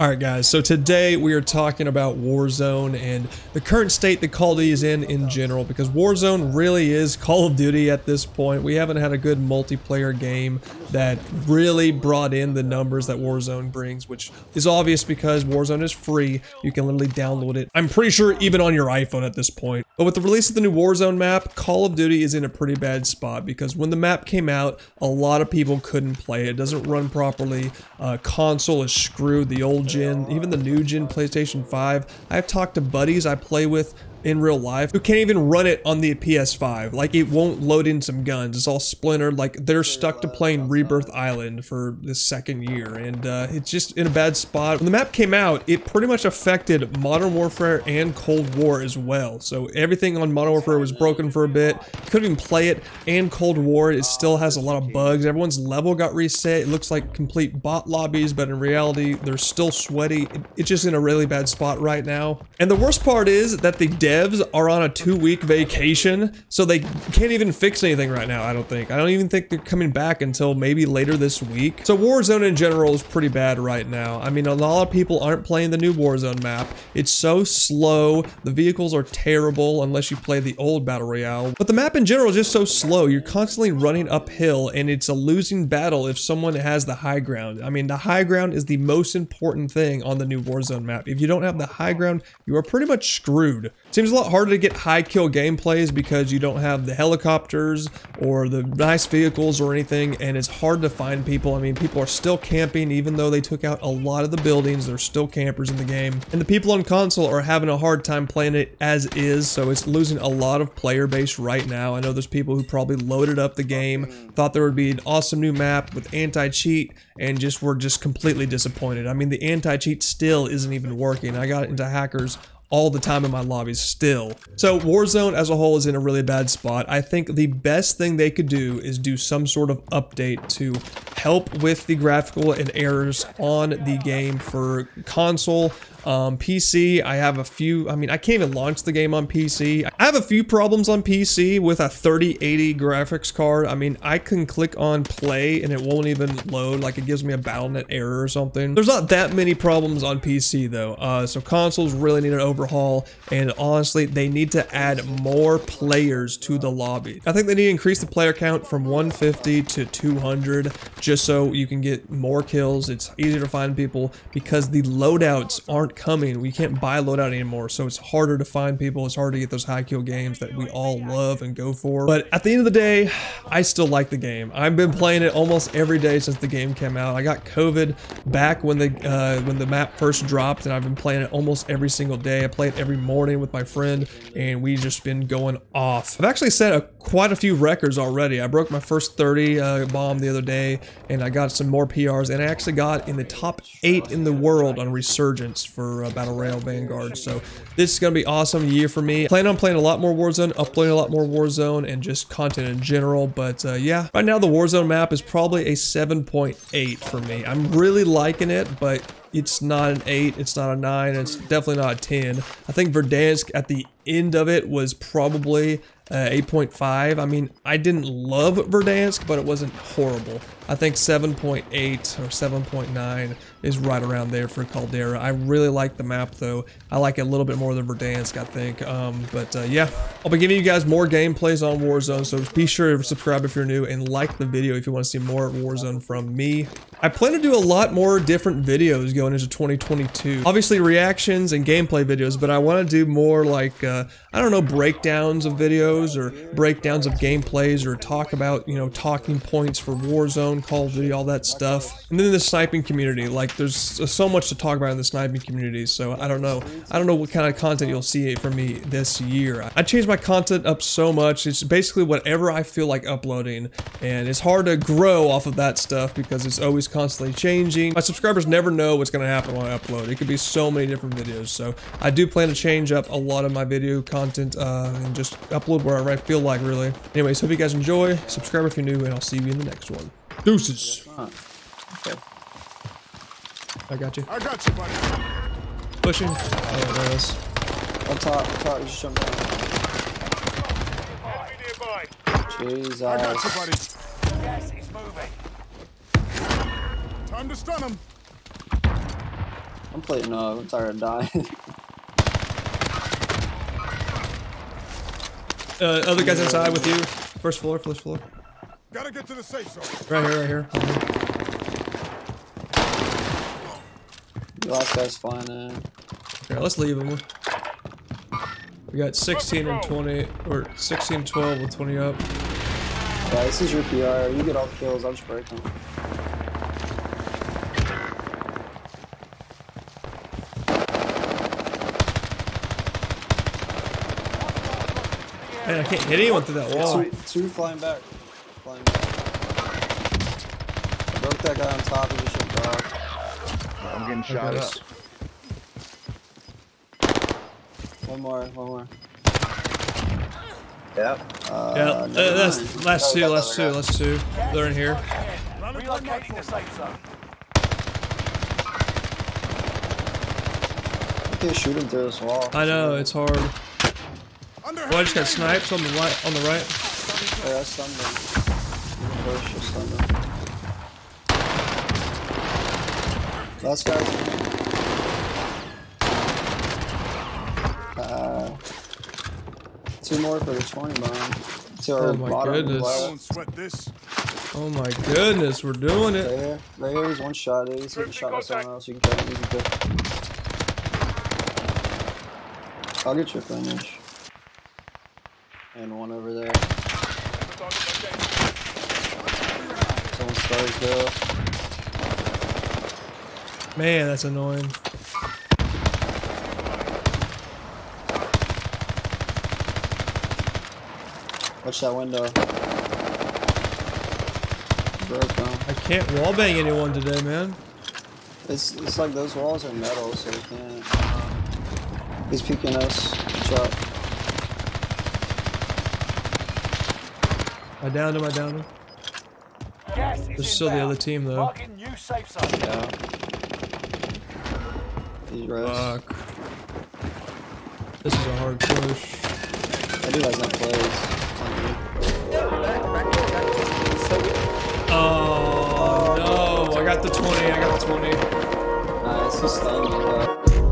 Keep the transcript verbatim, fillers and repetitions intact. Alright guys, so today we are talking about Warzone and the current state that Call of Duty is in in general, because Warzone really is Call of Duty at this point. We haven't had a good multiplayer game that really brought in the numbers that Warzone brings, which is obvious because Warzone is free. You can literally download it, I'm pretty sure, even on your iPhone at this point. But with the release of the new Warzone map, Call of Duty is in a pretty bad spot, because when the map came out, a lot of people couldn't play it. It doesn't run properly. Uh, console is screwed. The old gen, even the new gen PlayStation five. I've talked to buddies I play with in real life who can't even run it on the P S five. Like, it won't load in some guns. It's all splintered. Like, they're stuck to playing Rebirth Island for the second year, and uh, it's just in a bad spot. When the map came out, it pretty much affected Modern Warfare and Cold War as well. So everything on Modern Warfare was broken for a bit. Couldn't even play it. And Cold War, it still has a lot of bugs. Everyone's level got reset. It looks like complete bot lobbies, but in reality, they're still sweaty. It's just in a really bad spot right now. And the worst part is that the dev Devs are on a two-week vacation, so they can't even fix anything right now. I don't think. I don't even think they're coming back until maybe later this week. So Warzone in general is pretty bad right now. I mean, a lot of people aren't playing the new Warzone map. It's so slow. The vehicles are terrible unless you play the old Battle Royale. But the map in general is just so slow. You're constantly running uphill, and it's a losing battle if someone has the high ground. I mean, the high ground is the most important thing on the new Warzone map. If you don't have the high ground, you are pretty much screwed. Seems a lot harder to get high kill gameplays because you don't have the helicopters or the nice vehicles or anything, and it's hard to find people. I mean, people are still camping even though they took out a lot of the buildings. There's still campers in the game, and the people on console are having a hard time playing it as is, so it's losing a lot of player base right now. I know there's people who probably loaded up the game, thought there would be an awesome new map with anti-cheat, and just were just completely disappointed. I mean, the anti-cheat still isn't even working. I got into hackers all the time in my lobbies still. So Warzone as a whole is in a really bad spot. I think the best thing they could do is do some sort of update to help with the graphical and errors on the game for console. Um, P C, I have a few, I mean, I can't even launch the game on P C. I have a few problems on P C with a thirty eighty graphics card. I mean, I can click on play and it won't even load. Like, it gives me a Battle dot net error or something. There's not that many problems on P C though. Uh, so consoles really need an overhaul, and honestly, they need to add more players to the lobby. I think they need to increase the player count from one fifty to two hundred, just so you can get more kills. It's easier to find people because the loadouts aren't coming. We can't buy loadout anymore, so it's harder to find people. It's hard to get those high kill games that we all love and go for. But at the end of the day, I still like the game. I've been playing it almost every day since the game came out. I got COVID back when the uh, when the map first dropped, and I've been playing it almost every single day. I play it every morning with my friend, and we've just been going off. I've actually set a, quite a few records already. I broke my first thirty uh, bomb the other day, and I got some more P Rs, and I actually got in the top eight in the world on Resurgence for uh, Battle Rail Vanguard. So this is going to be awesome year for me. Plan on playing a lot more Warzone, uploading a lot more Warzone, and just content in general. But uh, yeah, right now the Warzone map is probably a seven point eight for me. I'm really liking it, but it's not an eight, it's not a nine, it's definitely not a ten. I think Verdansk at the end of it was probably uh, eight point five. I mean, I didn't love Verdansk, but it wasn't horrible. I think seven point eight or seven point nine is right around there for Caldera. I really like the map though. I like it a little bit more than Verdansk, I think. Um, but uh, yeah, I'll be giving you guys more gameplays on Warzone, so be sure to subscribe if you're new and like the video if you want to see more Warzone from me. I plan to do a lot more different videos going into twenty twenty-two. Obviously reactions and gameplay videos, but I want to do more like, uh, I don't know, breakdowns of videos or breakdowns of gameplays, or talk about, you know, talking points for Warzone, Call of Duty, all that stuff. And then the sniping community, like there's so much to talk about in the sniping community, so I don't know I don't know what kind of content you'll see from me this year. I change my content up so much. It's basically whatever I feel like uploading, and it's hard to grow off of that stuff because it's always constantly changing. My subscribers never know what's going to happen when I upload. It could be so many different videos, so I do plan to change up a lot of my video content uh, and just upload wherever I feel like, really. Anyways, hope you guys enjoy. Subscribe if you're new, and I'll see you in the next one. Deuces. Okay. I got you. I got you, buddy. Pushing. Oh, yeah, there it is. On top, on top, you just jump down. Jesus. I got you, buddy. Yes, he's moving. Time to stun him. I'm playing, uh, I'm tired of dying. uh, other guys outside with you. First floor, first floor. Gotta get to the safe zone. Right here, right here. The last guy's fine now. Alright, let's leave him. We got sixteen and twenty, or sixteen, twelve with twenty up. Yeah, this is your P R. You get all the kills, I'll just break them. Man, I can't hit anyone through that wall. Two, two flying back. Flying back. I broke that guy on top, he just should've dropped. I'm getting shot up. One more, one more. Yep. Uh, yeah, uh, that's last two, last two, last two. They're in here. Relocating the safe zone. I can't shoot him through this wall. I know, it's hard. Well, I just got sniped on the right. On the right. Yeah, I stunned him. Last guy. Uh, two more for the twenty bomb. To our oh my bottom goodness. Left. Oh my goodness, we're doing it. There, there is one shot. He's gonna shot with someone else. You can take it easy pick. I'll get your finish. And one over there. Someone started though. Man, that's annoying. Watch that window. Broke down. I can't wallbang anyone today, man. It's it's like those walls are metal, so we can't. He's peeking us. Watch out. I downed him. I downed him. Yes, there's still the other team though. New safe zone. Yeah. Fuck. This is a hard push. I do like that play. Oh, no. I got the twenty. I got the twenty. Nice. He's stunned.